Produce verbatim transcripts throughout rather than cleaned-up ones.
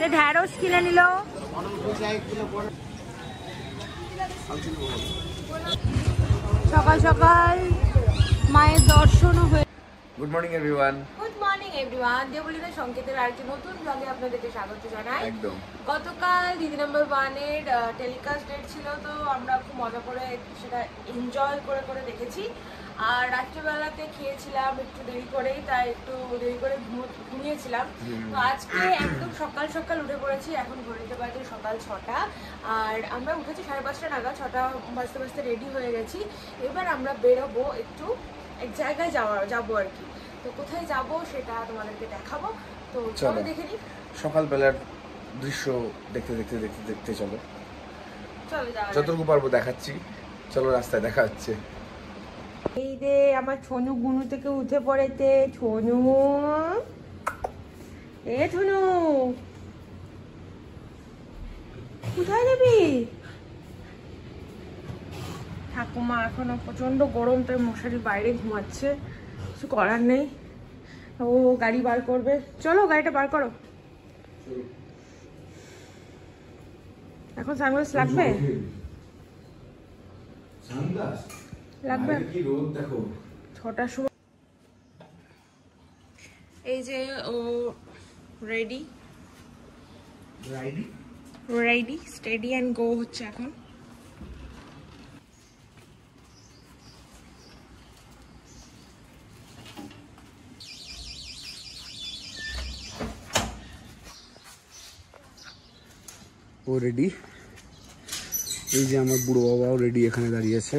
ঢেঁড়স কিনে নিল। সকাল সকাল মায়ের দর্শনও হয়ে। Good morning everyone. Good morning everyone. Debolina সংকেতের আরেকটি নতুন ব্লগে আপনাদেরকে স্বাগত জানাই। একদম গতকাল দিদি নাম্বার ওয়ানের টেলিকাস্ট ডেট ছিল, তো আমরা খুব মজা করে সেটা এনজয় করে করে দেখেছি। আর রাত্রিবেলাতে খেয়েছিলাম একটু দেরি করেই, তাই একটু দেরি করে ঘুমিয়েছিলাম। তো আজকে একদম সকাল সকাল উঠে পড়েছি। এখন ঘড়িতে বাজে সকাল ছটা, আর আমরা উঠেছি সাড়ে পাঁচটা নাগাদ। ছটা বাজতে বাজতে রেডি হয়ে গেছি। এবার আমরা বেরোবো, একটু এক জায়গায় যাওয়া যাবো আর কি। তো কোথায় যাবো সেটা তোমাদেরকে দেখাবো। তো চলো দেখে নিই সকালবেলার দৃশ্য। দেখতে দেখতে দেখতে দেখতে চলো চলো যতটুকু পারবো দেখাচ্ছি। চলো, রাস্তায় দেখা হচ্ছে। এই রে আমার ছনু গুনু থেকে উঠে পড়েছে। ছনু, এ ছনু, কোথায় যাবি? ঠাকুমা এখনো প্রচন্ড গরম, তাই মশারি বাইরে ঘুমাচ্ছে। কিছু করার নেই, ও গাড়ি বার করবে। চলো গাড়িটা বার করো। এখন সানগ্লাস লাগবে লাগবে ছটার সময়। এই যে ও ready ready steady and go হচ্ছে এখন। ও রেডি। এই যে আমার বুড়ো বাবাও রেডি, এখানে দাঁড়িয়ে আছে।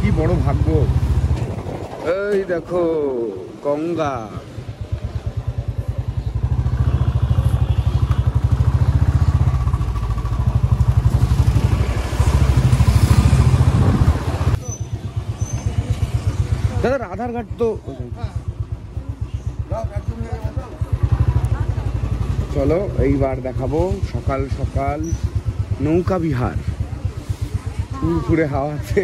কি বড় ভাগ্য। এই দেখো গঙ্গা। দাদা আধার কার্ড তো। চলো এইবার দেখাবো সকাল সকাল নৌকা বিহার। পুরপুরে হাওয়াতে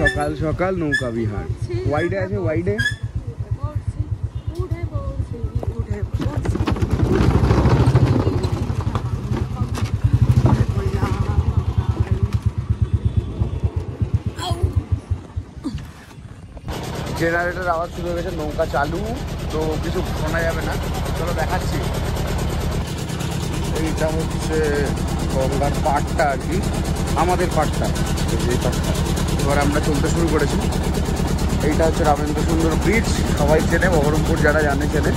সকাল সকাল নৌকা বিহার। ওয়াইডে আছে, ওয়াইডে জেনারেটর আওয়াজ শুরু হয়ে গেছে। নৌকা চালু, তো কিছু শোনা যাবে না। চলো দেখাচ্ছি। এইটা হচ্ছে গঙ্গার পাটটা আর কি, আমাদের পাটটা, এই পাটটা। এবার আমরা চলতে শুরু করেছি। এইটা হচ্ছে রামেন্দ্র সুন্দর ব্রিজ, সবাই চেনে, বহরমপুর যারা জানে চেনে।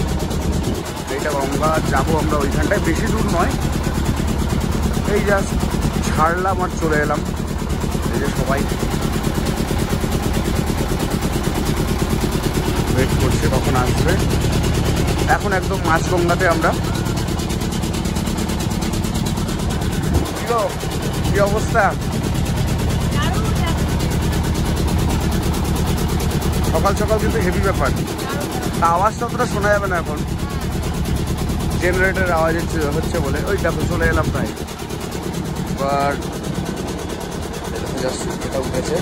এইটা গঙ্গা, যাবো আমরা ওইখানটায়, বেশি দূর নয়। এই জাস্ট ছাড়লাম আর চলে এলাম। এই যে সবাই ওয়েট করছে কখন আসবে। এখন একদম মাছ গঙ্গাতে আমরা। কি অবস্থা! সকাল সকাল কিন্তু হেভি ব্যাপার। আওয়াজ ততটা শোনা যাবে না এখন, জেনারেটরের আওয়াজ হচ্ছে বলে। ওই দেখো চলে এলাম প্রায়। এবার এটা উঠেছে।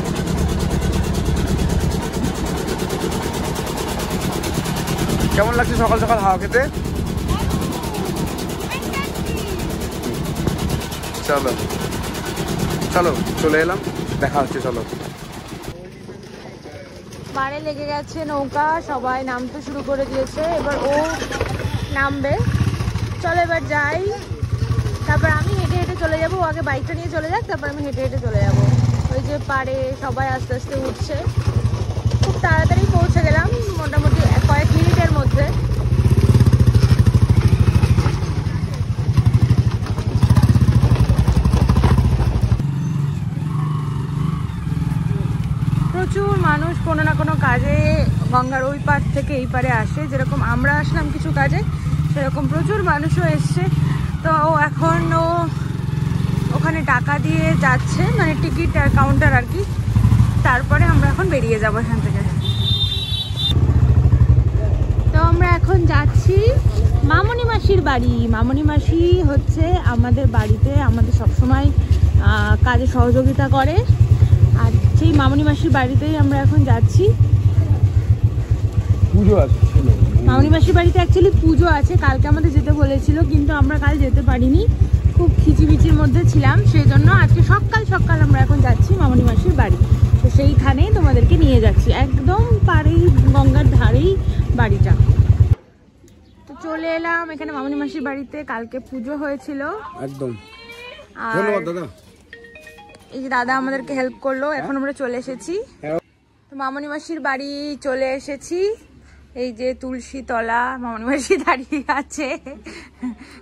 কেমন লাগছে সকাল সকাল হাওয়া খেতে? চলো চলো চলে এলাম, দেখা হচ্ছে। চলো, পাড়ে লেগে গেছে নৌকা, সবাই নামতে শুরু করে দিয়েছে। এবার ও নামবে। চলো এবার যাই, তারপর আমি হেঁটে হেঁটে চলে যাবো। আগে বাইকটা নিয়ে চলে যাক, তারপর আমি হেঁটে হেঁটে চলে যাবো। ওই যে পাড়ে সবাই আস্তে আস্তে উঠছে। খুব তাড়াতাড়ি পৌঁছে গেলাম, মোটামুটি কয়েক মিনিটের মধ্যে। প্রচুর মানুষ কোনো না কোনো কাজে গঙ্গার ওই পার থেকে এই পারে আসে, যেরকম আমরা আসলাম কিছু কাজে সেরকম প্রচুর মানুষও এসছে। তো এখন ও ওখানে টাকা দিয়ে যাচ্ছে, মানে টিকিট কাউন্টার আর কি। তারপরে আমরা এখন বেরিয়ে যাবো এখান থেকে। তো আমরা এখন যাচ্ছি মামনি মাসির বাড়ি। মামনি মাসি হচ্ছে আমাদের বাড়িতে আমাদের সবসময় কাজে সহযোগিতা করে, আর সেই মামনি মাসির বাড়িতেই আমরা এখন যাচ্ছি। পুজো আছে, মামনি মাসির বাড়িতে অ্যাকচুয়ালি পুজো আছে। কালকে আমাদের যেতে বলেছিল কিন্তু আমরা কাল যেতে পারিনি, খুব খিচিবিচির মধ্যে ছিলাম, সেই জন্য আজকে সকাল সকাল আমরা এখন যাচ্ছি মামনি মাসির বাড়ি। তো সেইখানেই তোমাদেরকে নিয়ে যাচ্ছি, একদম পাড়েই, গঙ্গার ধারেই বাড়িটা। তো চলে এলাম এখানে মামনি মাসির বাড়িতে, কালকে পুজো হয়েছিল একদম। আর এই যে দাদা আমাদেরকে হেল্প করলো, এখন আমরা চলে এসেছি। তো মামনি মাসির বাড়ি চলে এসেছি, এই যে তুলসী তলা, মামনি মাসি দাঁড়িয়ে আছে।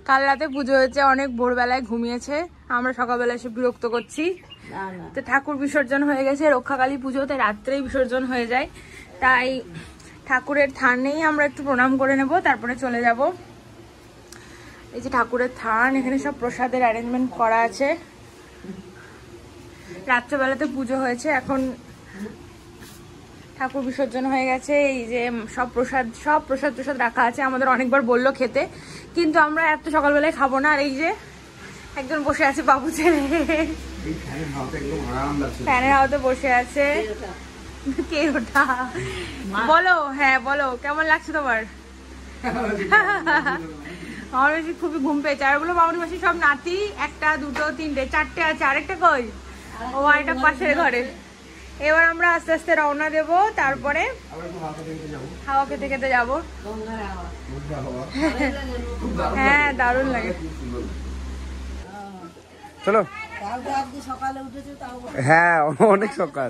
কাল রাতে পুজো হয়েছে, অনেক ভোরবেলায় ঘুমিয়েছে, আমরা সকালবেলা এসে বিরক্ত করছি। তো ঠাকুর বিসর্জন হয়ে গেছে, রক্ষাকালী পুজো তাই রাত্রেই বিসর্জন হয়ে যায়, তাই ঠাকুরের থানেই আমরা একটু প্রণাম করে নেব, তারপরে চলে যাব। এই যে ঠাকুরের থান, এখানে সব প্রসাদের অ্যারেঞ্জমেন্ট করা আছে। রাত্রেবেলাতে পুজো হয়েছে, এখন ঠাকুর বিসর্জন হয়ে গেছে। এই যে সব প্রসাদ, সব প্রসাদ প্রসাদ রাখা আছে। আমাদের অনেকবার বললো খেতে, কিন্তু আমরা এত সকালবেলায় খাবো না। আর এই যে একজন বসে আছে বাবু ছেলে, ফ্যানের হাওয়াতে বসে আছে। কে ওটা বলো? হ্যাঁ বলো, কেমন লাগছে তোমার? আমার বেশি খুবই ঘুম পেয়েছে। আর বলো মামনি মাসি সব নাতি, একটা দুটো তিনটে চারটে আছে, আরেকটা কই? ও আরেকটা পাশের ঘরে। এবার আমরা আস্তে আস্তে রওনা দেব, তারপরে হাওয়া খেতে খেতে যাবো। হ্যাঁ দারুণ লাগে, চলো। হ্যাঁ অনেক সকাল,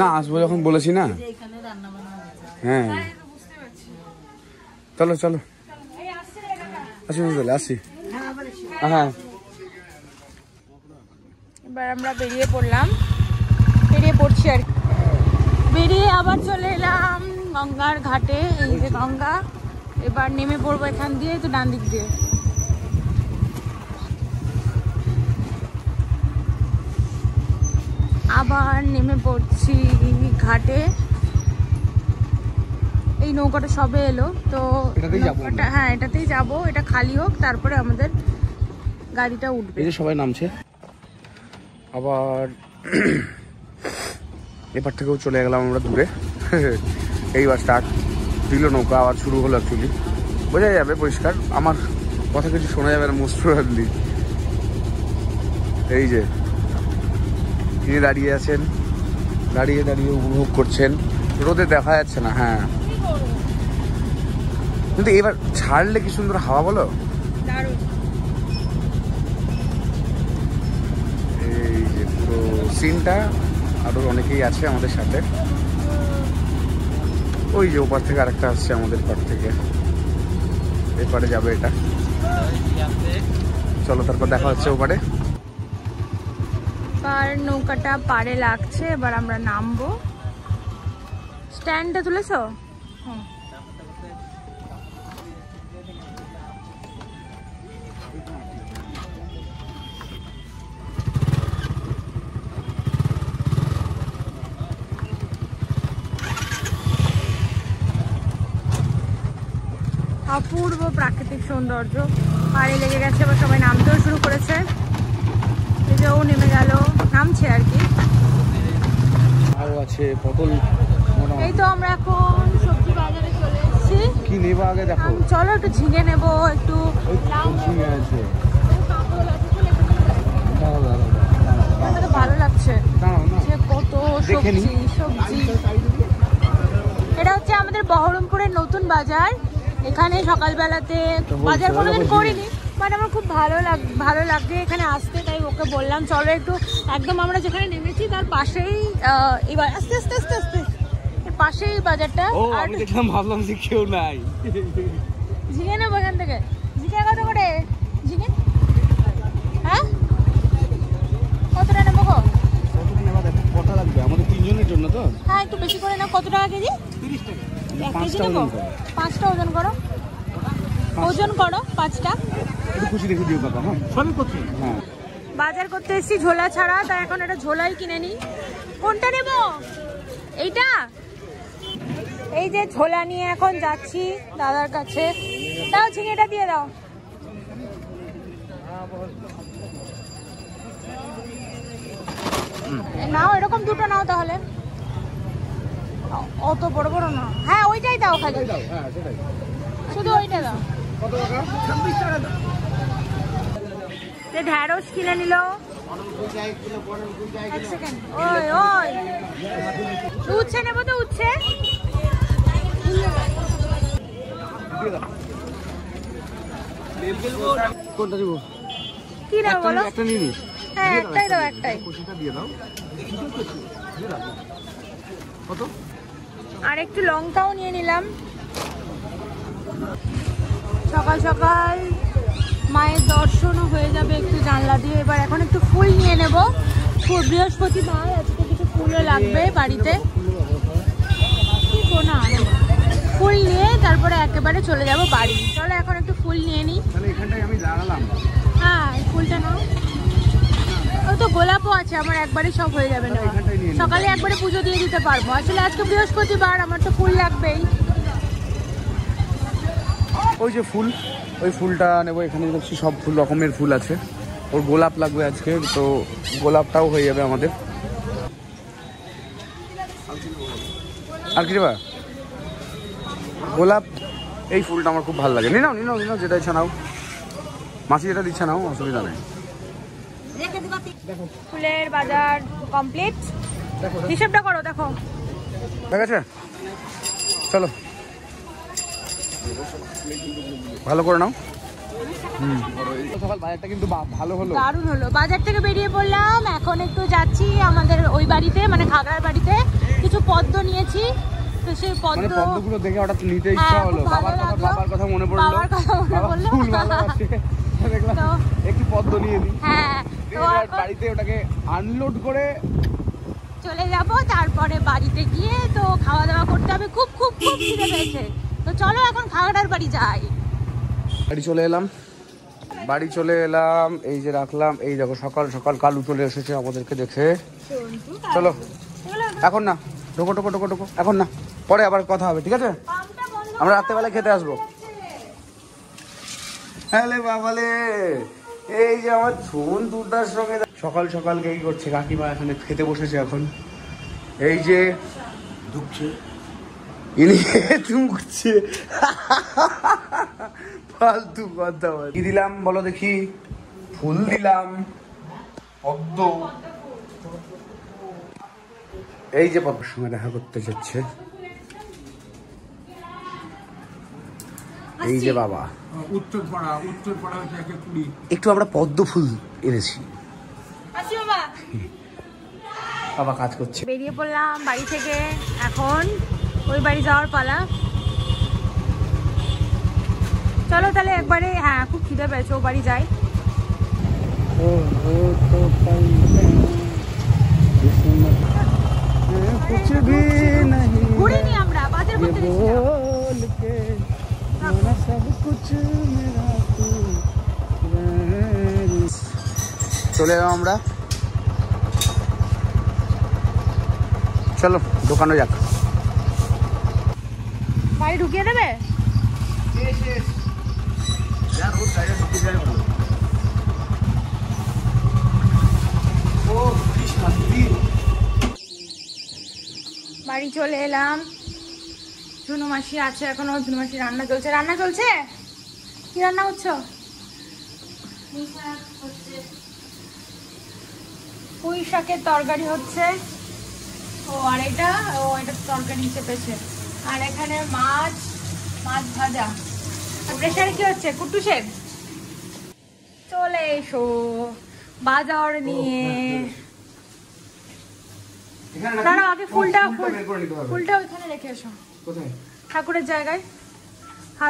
না আসবো যখন বলেছি না। হ্যাঁ চলো চলো আসুন, চলে আসি। হ্যাঁ এবার আমরা বেরিয়ে পড়লাম, বেরিয়ে পড়ছি আর কি। বেরিয়ে আবার চলে এলাম গঙ্গার ঘাটে, এই যে গঙ্গা। এবার নেমে পড়বো এখান দিয়ে, তো ডান দিক দিয়ে। আবার নেমে পড়ছি ঘাটে। এই নৌকাটা সবে এলো, তো হ্যাঁ এটাতেই যাবো, এটা খালি হোক তারপরে আমাদের গাড়িটা উঠবে। এই যে সবাই নামছে, আবার এবার থেকেও চলে গেলাম আমরা দূরে। এইবার স্টার্ট দিল নৌকা, আবার শুরু হলো। অ্যাকচুয়ালি বোঝা যাবে পরিষ্কার, আমার কথা কিছু শোনা যাবে না মোস্ট প্রবাবলি। এই যে তিনি দাঁড়িয়ে আছেন, দাঁড়িয়ে দাঁড়িয়ে উপভোগ করছেন, রোদে দেখা যাচ্ছে না। হ্যাঁ কিন্তু এবার ছাড়লে কি সুন্দর হাওয়া বলো। এই যে পুরো সিনটা, আরো অনেকেই আছে আমাদের সাথে। ওই যে ওপার থেকে আরেকটা আসছে আমাদের পার থেকে, এপারে যাবে এটা। চলো তারপর দেখা হচ্ছে ওপারে। পার নৌকাটা পারে লাগছে, এবার আমরা নামবো। স্ট্যান্ডটা তুলেছো? হ্যাঁ অপূর্ব প্রাকৃতিক সৌন্দর্য, পাড়ে লেগে গেছে। এবার সবাই নামতেও শুরু করেছে, এটাও নেমে গেল, নামছে আর কি। এই তো আমরা এখন সবজি বাজারে চলে এসেছি। কি নেব আগে দেখো, চলো একটু ঝিঙে নেব, একটু ঝিঙে আছে ভালো লাগছে। কত সবজি সবজি এটা হচ্ছে আমাদের বহরমপুরের নতুন বাজার। এখানে সকালবেলাতে বাজার কোনোদিন করিনি, বাট আমার খুব ভালো লাগ ভালো লাগে এখানে আসতে, তাই ওকে বললাম চলো একটু। একদম আমরা যেখানে নেমেছি তার পাশেই, এবার আস্তে আস্তে আস্তে আস্তে এর পাশেই বাজারটা। আর দেখলাম ভাবলাম যে কেউ নাই, ঝিঙে নেবো এখান থেকে। ঝিঙে কত করে? বেশি করে না কত টাকা কেজি? তিরিশ টাকা। এক কেজি নেব, পাঁচটা ওজন করো, ওজন করো পাঁচটা। একটু খুশি দেখে দিও কাকা। হ্যাঁ সবই করছি। হ্যাঁ বাজার করতে এসেছি ঝোলা ছাড়া, তাই এখন এটা ঝোলাই কিনে নিই। কোনটা নেব? এইটা। এই যে ঝোলা নিয়ে এখন যাচ্ছি দাদার কাছে। দাও ঝিঙেটা দিয়ে দাও। নাও এরকম দুটো নাও তাহলে, অত বড় বড় না। হ্যাঁ ওইটাই দাও, খালি শুধু ওইটা দাও। ঢেঁড়স কিনে নিল। উচ্ছে নেবো তো, উচ্ছে কোনটা দেবো? কি নেবো বলো? হ্যাঁ একটাই দাও, একটাই। আর একটু লঙ্কাও নিয়ে নিলাম। সকাল সকাল মায়ের দর্শনও হয়ে যাবে একটু জানলা দিয়ে। এবার এখন একটু ফুল নিয়ে নেব, বৃহস্পতিবার আজকে কিছু ফুলও লাগবে বাড়িতে। ফুল নিয়ে তারপরে একেবারে চলে যাব বাড়ি। চলো এখন একটু ফুল নিয়ে নিই। হ্যাঁ ফুলটা নাও, ওই তো গোলাপও আছে। আমার একবারে সব হয়ে যাবে না, সকালে একবারে পুজো দিয়ে দিতে পারবো। আসলে আজকে বৃহস্পতিবার, আমার তো ফুল লাগবেই। ওই যে ফুল, ওই ফুলটা নেবো। এখানে দেখছি সব ফুল রকমের ফুল আছে। ওর গোলাপ লাগবে আজকে, তো গোলাপটাও হয়ে যাবে আমাদের। আর কি রে বা গোলাপ, এই ফুলটা আমার খুব ভালো লাগে। নিয়ে নাও, নিয়ে নাও, নিয়ে নাও, যেটা ইচ্ছা নাও। মাসি যেটা দিচ্ছে নাও, অসুবিধা নেই। ফুলের বাজার কমপ্লিট। হিসাবটা করো, দেখো ঠিক আছে। চলো ভালো করে নাও। হুম সকাল বাজারটা কিন্তু ভালো হলো, দারুণ হলো। বাজার থেকে বেরিয়ে পড়লাম, এখন একটু যাচ্ছি আমাদের ওই বাড়িতে, মানে ঘাগড়ার বাড়িতে। কিছু পদ্ম নিয়েছি, তো সেই পদ্মগুলো দেখে হঠাৎ নিতে ইচ্ছা হলো। বাবার কথা বাবার কথা মনে পড়লো, বাবার কথা মনে পড়লো। দেখলাম একটু পদ্ম নিয়ে নিই। হ্যাঁ তো বাড়িতে ওটাকে আনলোড করে চলে যাব, তারপরে বাড়িতে গিয়ে তো খাওয়া দাওয়া করতে হবে। খুব খুব খুব খিদে পেয়েছে, তো চলো এখন ঘাগড়ার বাড়ি যাই। বাড়ি চলে এলাম, বাড়ি চলে এলাম। এই যে রাখলাম, এই দেখো সকাল সকাল কালু চলে এসেছে আমাদেরকে দেখে। চলো এখন না, ঢোকো ঢোকো ঢোকো ঢোকো, এখন না, পরে আবার কথা হবে ঠিক আছে। আমরা রাত্রেবেলা খেতে আসবো। হ্যালে বাবালে, এই যে আমার ছোন দুর্দার সঙ্গে সকাল সকাল কি করছে কাকিমা? এখানে খেতে বসেছে এখন। এই যে ঢুকছে, ইনি ঢুকছে, ফালতু কথা। কি দিলাম বলো দেখি? ফুল দিলাম, পদ্ম। এই যে পদ্মার সঙ্গে দেখা করতে যাচ্ছে এই যে বাবা। উত্তরপাড়া, উত্তরপাড়া থেকে কুড়ি একটু আমরা পদ্ম ফুল এনেছি। বাবা কাজ করছে। বেরিয়ে পড়লাম বাড়ি থেকে, এখন ওই বাড়ি যাওয়ার পালা। চলো তাহলে একবারে। হ্যাঁ খুব খিদে পেয়েছে, ও বাড়ি যাই। ঘুরিনি আমরা, বাজার করতে চলে এলাম আমরা। চলো দোকানে যাক। বাড়ি ঢুকিয়ে দেবে? বাড়ি চলে এলাম। ঝুনু মাসি আছে এখনো, ঝুনু মাসি রান্না চলছে। রান্না চলছে? কি রান্না করছো? পুঁই শাকের তরকারি হচ্ছে। ও আর এটা, ও এটা তরকারি চেপেছে। আর এখানে মাছ, মাছ ভাজা। প্রেশারে কি হচ্ছে কুট্টু শেখ? চলে এসো বাজার নিয়ে। দাঁড়াও আগে ফুলটা, ফুলটা ওইখানে রেখে এসো। কোথায়? ঠাকুরের জায়গায়।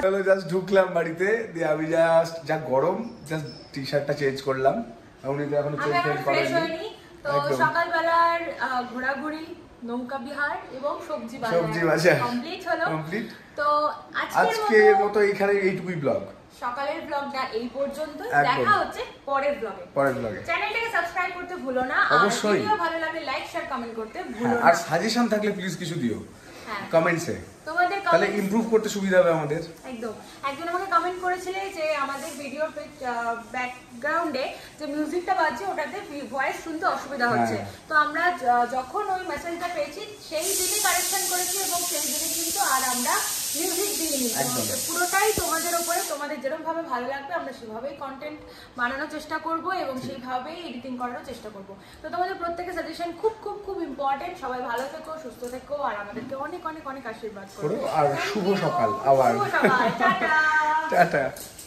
চলো জাস্ট ঢুকলাম বাড়িতে দিয়ে। আমি জাস্ট যা গরম, জাস্ট টি শার্টটা চেঞ্জ করলাম। উনি তো এখনো চেঞ্জ করেননি। তো সকালবেলার ঘোরাঘুরি, নৌকা বিহার এবং সবজি বাজার সবজি বাজার কমপ্লিট হলো কমপ্লিট। তো আজকের মতো এইখানে এইটুকুই ব্লগ, সকালের ব্লগটা এই পর্যন্ত। দেখা হচ্ছে পরের ব্লগে পরের ব্লগে চ্যানেলটাকে সাবস্ক্রাইব করতে ভুলো না, অবশ্যই ভিডিও ভালো লাগলে লাইক শেয়ার কমেন্ট করতে ভুলো না, আর সাজেশন থাকলে প্লিজ কিছু দিও কমেন্টসে, তোমাদের তাহলে ইমপ্রুভ করতে সুবিধা হবে আমাদের। একদম একজন আমাকে কমেন্ট করেছিল যে আমাদের ভিডিওর ব্যাকগ্রাউন্ডে যে মিউজিকটা বাজছে ওটাতে ভয়েস শুনতে অসুবিধা হচ্ছে, তো আমরা যখন ওই মেসেজটা পেয়েছি সেই দিনই কারেকশন করেছি এবং সেই দিনই কিন্তু আর আমরা মিউজিক দিইনি। পুরোটাই তোমাদের উপরে, তোমাদের যেরকম ভাবে ভালো লাগবে আমরা সেভাবেই কন্টেন্ট বানানোর চেষ্টা করব এবং সেইভাবেই এডিটিং করার চেষ্টা করব। তো তোমাদের প্রত্যেকের সাজেশন খুব খুব খুব ইম্পর্টেন্ট। সবাই ভালো থেকো, সুস্থ থেকো, আর আমাদেরকে অনেক অনেক অনেক আশীর্বাদ করো। আর শুভ সকাল, আবার টাটা টাটা।